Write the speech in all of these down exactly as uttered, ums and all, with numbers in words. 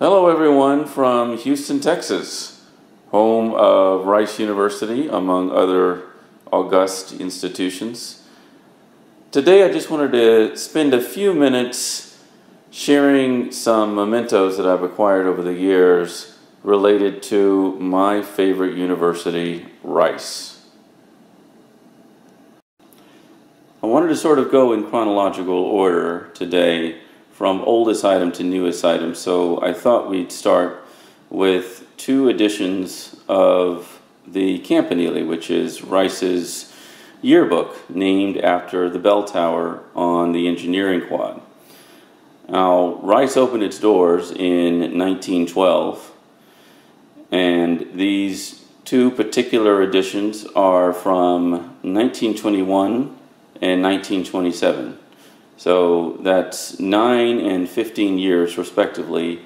Hello everyone from Houston, Texas, home of Rice University, among other august institutions. Today I just wanted to spend a few minutes sharing some mementos that I've acquired over the years related to my favorite university, Rice. I wanted to sort of go in chronological order today, from oldest item to newest item, so I thought we'd start with two editions of the Campanile, which is Rice's yearbook, named after the bell tower on the engineering quad. Now, Rice opened its doors in nineteen twelve, and these two particular editions are from nineteen twenty-one and nineteen twenty-seven. So that's nine and fifteen years, respectively,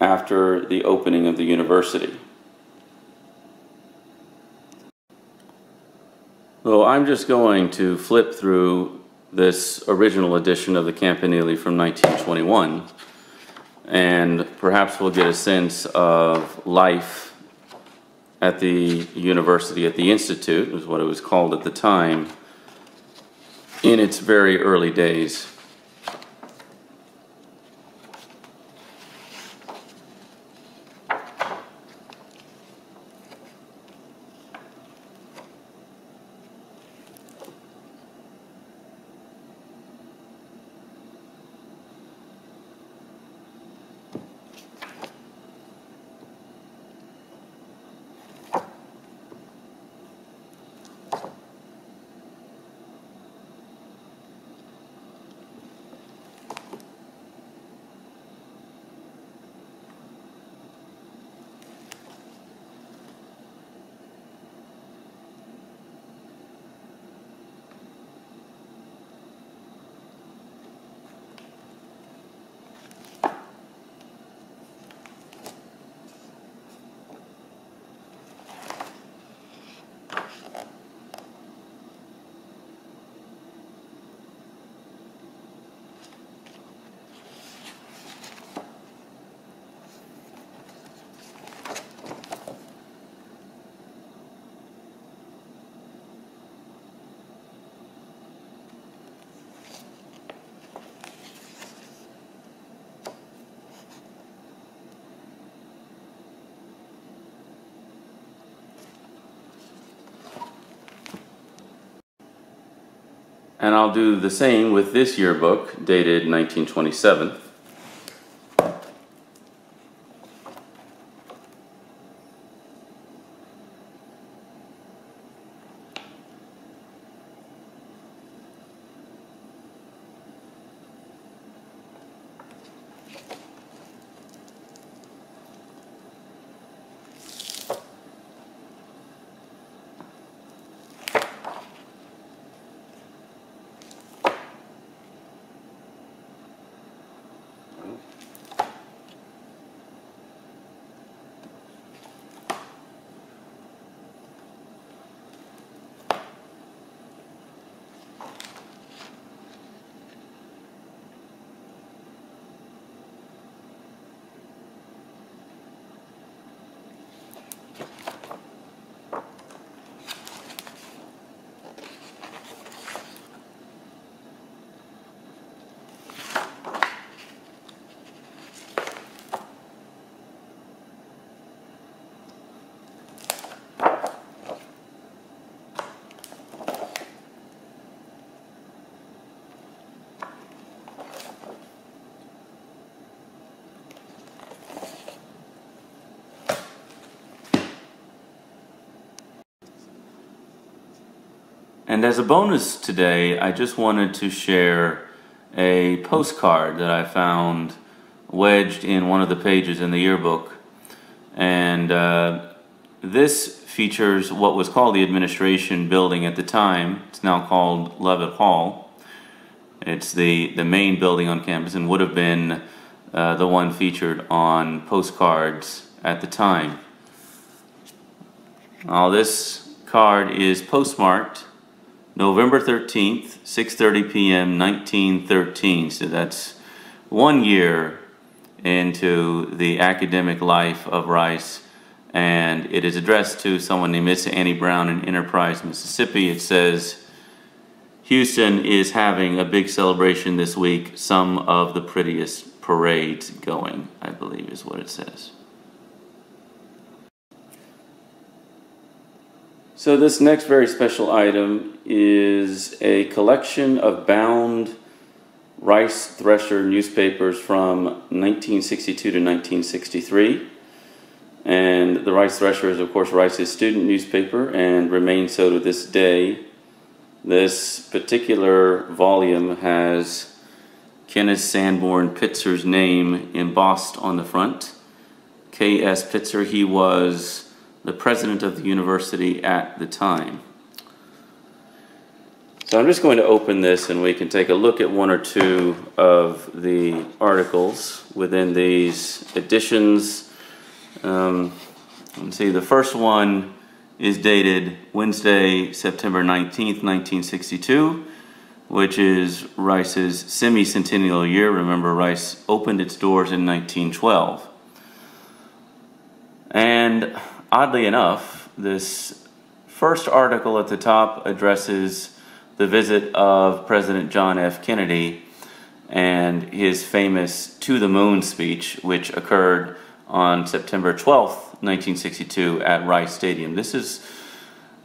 after the opening of the university. So I'm just going to flip through this original edition of the Campanile from nineteen twenty-one, and perhaps we'll get a sense of life at the university, at the Institute, was what it was called at the time, in its very early days. And I'll do the same with this yearbook, dated nineteen twenty-seven. And as a bonus today, I just wanted to share a postcard that I found wedged in one of the pages in the yearbook. And uh, this features what was called the administration building at the time. It's now called Lovett Hall. It's the, the main building on campus and would have been uh, the one featured on postcards at the time. Now this card is postmarked November thirteenth, six thirty p m nineteen thirteen, so that's one year into the academic life of Rice, and it is addressed to someone named Miss Annie Brown in Enterprise, Mississippi. It says, Houston is having a big celebration this week, some of the prettiest parades going, I believe is what it says. So this next very special item is a collection of bound Rice Thresher newspapers from nineteen sixty-two to nineteen sixty-three. And the Rice Thresher is, of course, Rice's student newspaper and remains so to this day. This particular volume has Kenneth Sanborn Pitzer's name embossed on the front. K S Pitzer, he was the president of the university at the time. So I'm just going to open this and we can take a look at one or two of the articles within these editions. Um, let's see, the first one is dated Wednesday, September nineteenth, nineteen sixty-two, which is Rice's semi-centennial year. Remember, Rice opened its doors in nineteen twelve. And oddly enough, this first article at the top addresses the visit of President John F. Kennedy and his famous To the Moon speech, which occurred on September twelfth, nineteen sixty-two at Rice Stadium. This is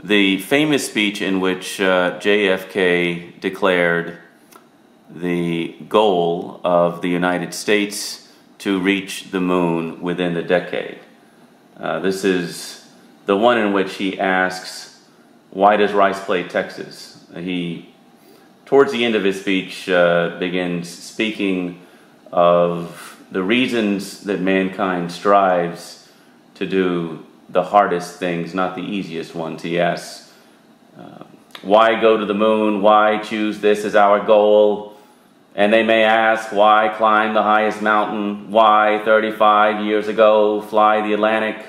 the famous speech in which uh, J F K declared the goal of the United States to reach the moon within the decade. Uh, this is the one in which he asks, why does Rice play Texas? He, towards the end of his speech, uh, begins speaking of the reasons that mankind strives to do the hardest things, not the easiest ones. He asks, uh, why go to the moon? Why choose this as our goal? And they may ask, why climb the highest mountain? Why, thirty-five years ago, fly the Atlantic?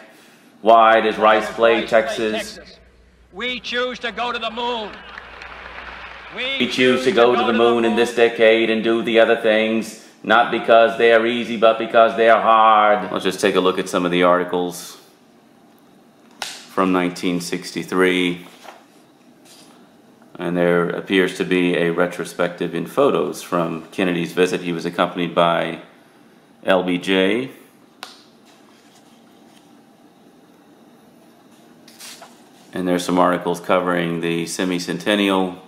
Why does Rice play Texas? We choose to go to the moon. We choose to go to the moon in this decade and do the other things, not because they are easy, but because they are hard. Let's just take a look at some of the articles from nineteen sixty-three. And there appears to be a retrospective in photos from Kennedy's visit. He was accompanied by L B J. And there's some articles covering the semi-centennial,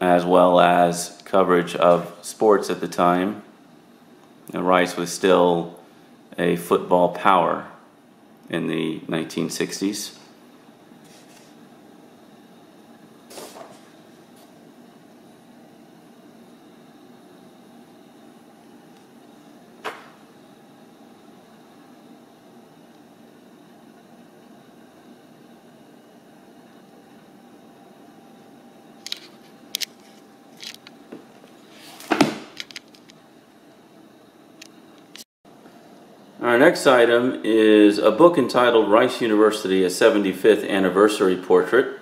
as well as coverage of sports at the time. And Rice was still a football power in the nineteen sixties. Our next item is a book entitled Rice University, a seventy-fifth Anniversary Portrait.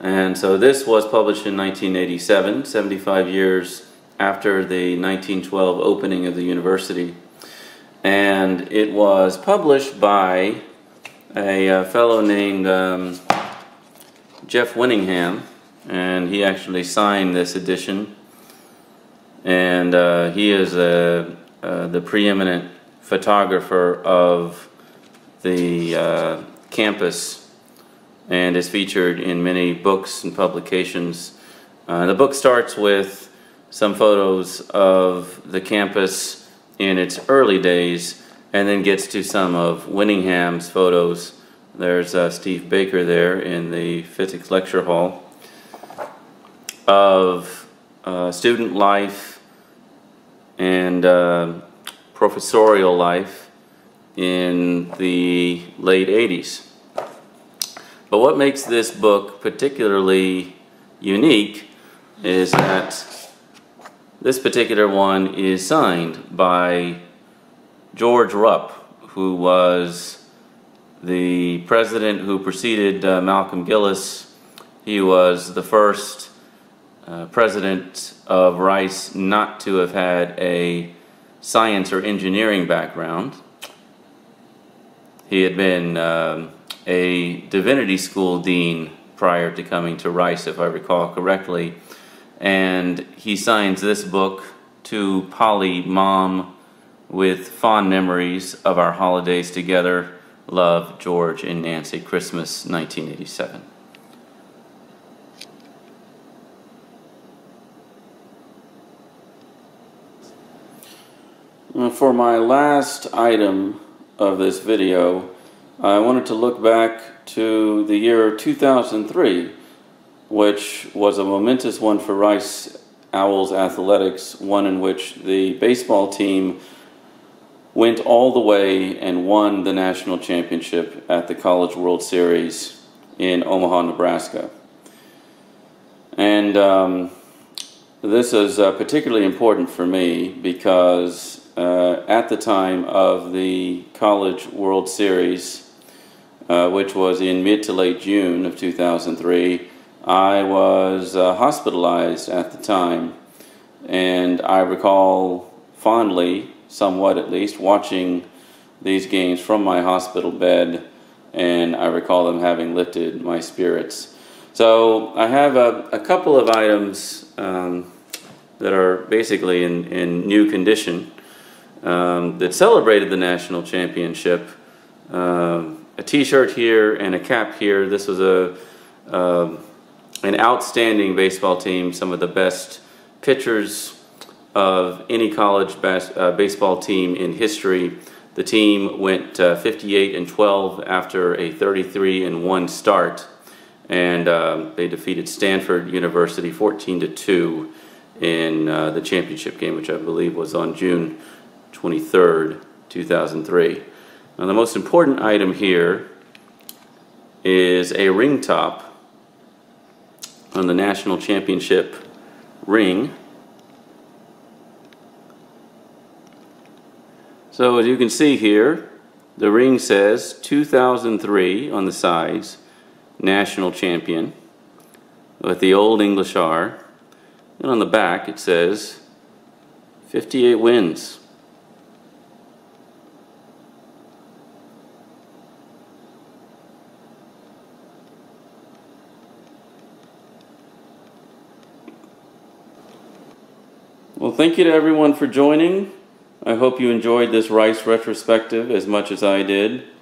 And so this was published in nineteen eighty-seven, seventy-five years after the nineteen twelve opening of the university. And it was published by a fellow named um, Jeff Winningham, and he actually signed this edition. And uh, he is uh, uh, the preeminent photographer of the uh, campus and is featured in many books and publications. Uh, the book starts with some photos of the campus in its early days and then gets to some of Winningham's photos. There's uh, Steve Baker there in the physics lecture hall of uh, student life and uh, professorial life in the late eighties. But what makes this book particularly unique is that this particular one is signed by George Rupp, who was the president who preceded uh, Malcolm Gillis. He was the first uh, president of Rice not to have had a science or engineering background. He had been uh, a divinity school dean prior to coming to Rice, if I recall correctly, and he signs this book, To Polly Mom, with fond memories of our holidays together. Love, George and Nancy. Christmas, nineteen eighty-seven. For my last item of this video, I wanted to look back to the year two thousand three, which was a momentous one for Rice Owls athletics, one in which the baseball team went all the way and won the national championship at the College World Series in Omaha, Nebraska. And um, this is uh, particularly important for me because uh, at the time of the College World Series, uh, which was in mid to late June of two thousand three, I was uh, hospitalized at the time, and I recall fondly, somewhat at least, watching these games from my hospital bed, and I recall them having lifted my spirits. So I have a, a couple of items um, that are basically in, in new condition um, that celebrated the national championship. Uh, a t-shirt here and a cap here. This was a uh, an outstanding baseball team, some of the best pitchers of any college bas uh, baseball team in history. The team went uh, fifty-eight and twelve after a thirty-three and one start, and uh, they defeated Stanford University fourteen to two in uh, the championship game, which I believe was on June twenty-third, two thousand three. Now, the most important item here is a ring top on the national championship ring. So as you can see here, the ring says two thousand three on the sides, national champion, with the old English R, and on the back it says fifty-eight wins. Well, thank you to everyone for joining. I hope you enjoyed this Rice retrospective as much as I did.